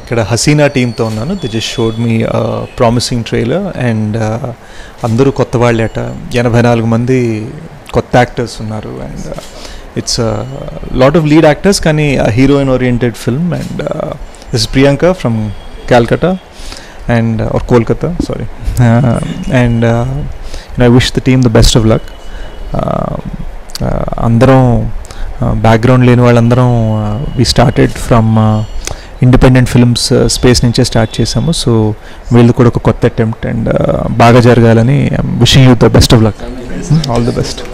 ఇక్కడ హసీనా టీమ్తో ఉన్నాను. The just showed me promising trailer and అందరూ కొత్త వాళ్ళేట. 84 మంది కొత్త యాక్టర్స్ ఉన్నారు and it's lot of lead actors, కానీ heroine oriented film. And this Priyanka from Calcutta and or Kolkata, sorry. And I wish the team the best of luck. Andaram background leni vallandaram we started from independent films space nunche start chesamu, so veelu kuda oka kotta attempt and Bhagajar Gaalani, I'm wishing you the best of luck. All the best.